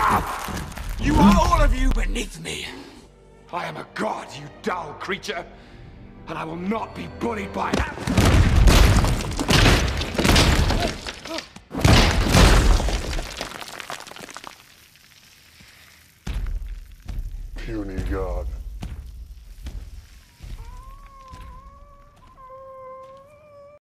Enough! You are all of you beneath me. I am a god, you dull creature, and I will not be bullied by that. Puny god.